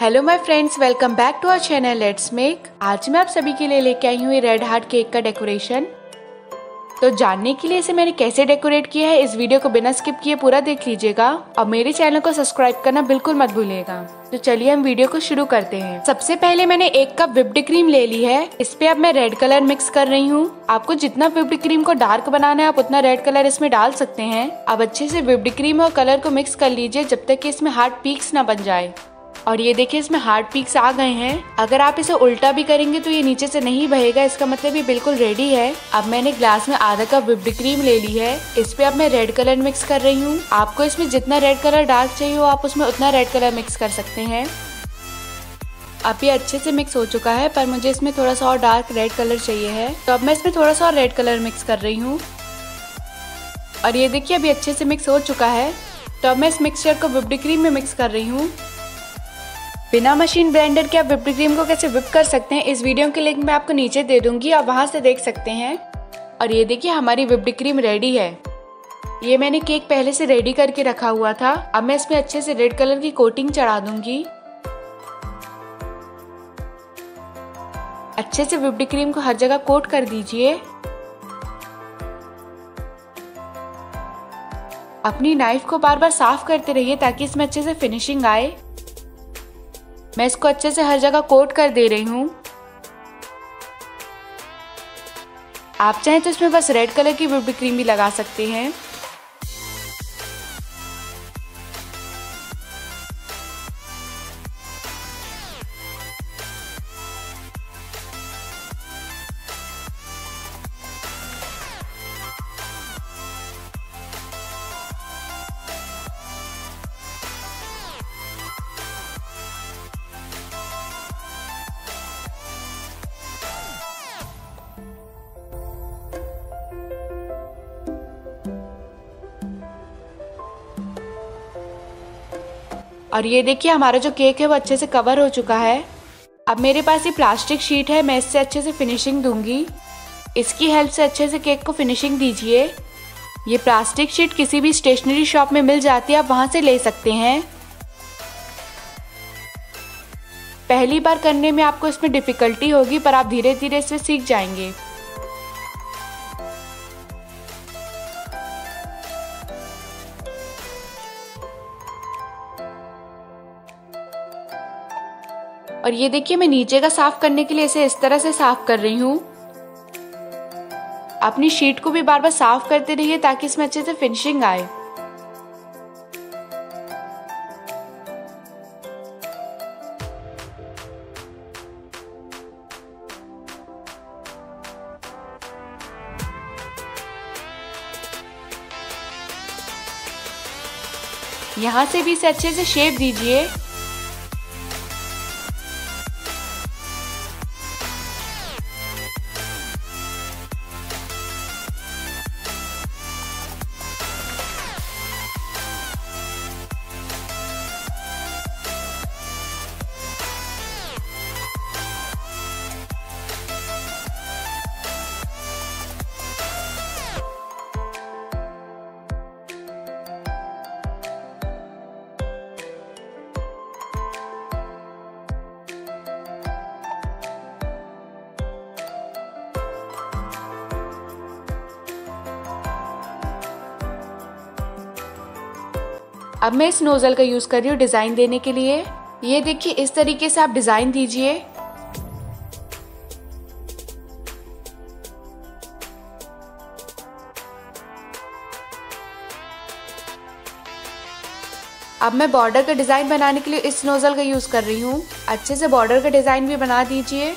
Hello my friends, welcome back to our channel let's make. आज मैं आप सभी के लिए लेके आई हूँ रेड हार्ट केक का डेकोरेशन। तो जानने के लिए इसे मैंने कैसे डेकोरेट किया है, इस वीडियो को बिना स्किप किए पूरा देख लीजिएगा और मेरे चैनल को सब्सक्राइब करना बिल्कुल मत भूलिएगा। तो चलिए हम वीडियो को शुरू करते हैं। सबसे पहले मैंने 1 कप व्हिप्ड क्रीम ले ली है। इस पे अब मैं रेड कलर मिक्स कर रही हूँ। आपको जितना व्हिप्ड क्रीम को डार्क बनाना है आप उतना रेड कलर इसमें डाल सकते हैं। अब अच्छे से व्हिप्ड क्रीम और कलर को मिक्स कर लीजिए जब तक कि इसमें हार्ट पीक्स ना बन जाए। और ये देखिए इसमें हार्ट पीक्स आ गए हैं। अगर आप इसे उल्टा भी करेंगे तो ये नीचे से नहीं बहेगा, इसका मतलब ये बिल्कुल रेडी है। अब मैंने ग्लास में आधा कप व्हिप्ड क्रीम ले ली है। इस पे अब मैं रेड कलर मिक्स कर रही हूँ। आपको इसमें जितना रेड कलर डार्क चाहिए हो आप उसमें उतना रेड कलर मिक्स कर सकते हैं। अब ये अच्छे से मिक्स हो चुका है, पर मुझे इसमें थोड़ा सा और डार्क रेड कलर चाहिए है, तो अब मैं इसमें थोड़ा सा और रेड कलर मिक्स कर रही हूँ। और ये देखिए अभी अच्छे से मिक्स हो चुका है। तो अब मैं इस मिक्सचर को व्हिप्ड क्रीम में मिक्स कर रही हूँ। बिना मशीन ब्लेंडर के आप व्हिप्ड क्रीम को कैसे व्हिप कर सकते हैं, इस वीडियो के लिंक मैं आपको नीचे दे दूंगी, आप वहां से देख सकते हैं। और ये देखिए हमारी व्हिप्ड क्रीम रेडी है। ये मैंने केक पहले से रेडी करके रखा हुआ था। अब मैं इसमें अच्छे से रेड कलर की कोटिंग चढ़ा दूंगी। अच्छे से व्हिप्ड क्रीम को हर जगह कोट कर दीजिए। अपनी नाइफ को बार बार साफ करते रहिए ताकि इसमें अच्छे से फिनिशिंग आए। मैं इसको अच्छे से हर जगह कोट कर दे रही हूँ। आप चाहें तो इसमें बस रेड कलर की व्हिप्ड क्रीम भी लगा सकते हैं। और ये देखिए हमारा जो केक है वो अच्छे से कवर हो चुका है। अब मेरे पास ये प्लास्टिक शीट है, मैं इससे अच्छे से फिनिशिंग दूंगी। इसकी हेल्प से अच्छे से केक को फिनिशिंग दीजिए। ये प्लास्टिक शीट किसी भी स्टेशनरी शॉप में मिल जाती है, आप वहाँ से ले सकते हैं। पहली बार करने में आपको इसमें डिफिकल्टी होगी, पर आप धीरे धीरे इसे सीख जाएंगे। और ये देखिए मैं नीचे का साफ करने के लिए इसे इस तरह से साफ कर रही हूँ। अपनी शीट को भी बार बार साफ करते रहिए ताकि इसमें अच्छे से फिनिशिंग आए। यहाँ से भी इसे अच्छे से शेप दीजिए। अब मैं इस नोजल का यूज कर रही हूँ डिजाइन देने के लिए। ये देखिए इस तरीके से आप डिजाइन दीजिए। अब मैं बॉर्डर का डिजाइन बनाने के लिए इस नोजल का यूज कर रही हूँ। अच्छे से बॉर्डर का डिजाइन भी बना दीजिए।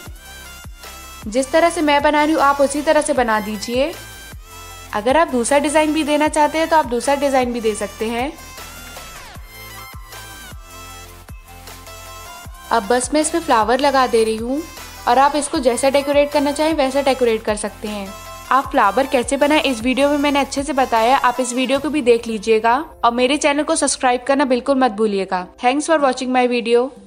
जिस तरह से मैं बना रही हूँ आप उसी तरह से बना दीजिए। अगर आप दूसरा डिजाइन भी देना चाहते हैं तो आप दूसरा डिजाइन भी दे सकते हैं। अब बस मैं इसमें फ्लावर लगा दे रही हूँ और आप इसको जैसा डेकोरेट करना चाहें वैसा डेकोरेट कर सकते हैं। आप फ्लावर कैसे बनाएं इस वीडियो में मैंने अच्छे से बताया, आप इस वीडियो को भी देख लीजिएगा और मेरे चैनल को सब्सक्राइब करना बिल्कुल मत भूलिएगा। Thanks for watching my video.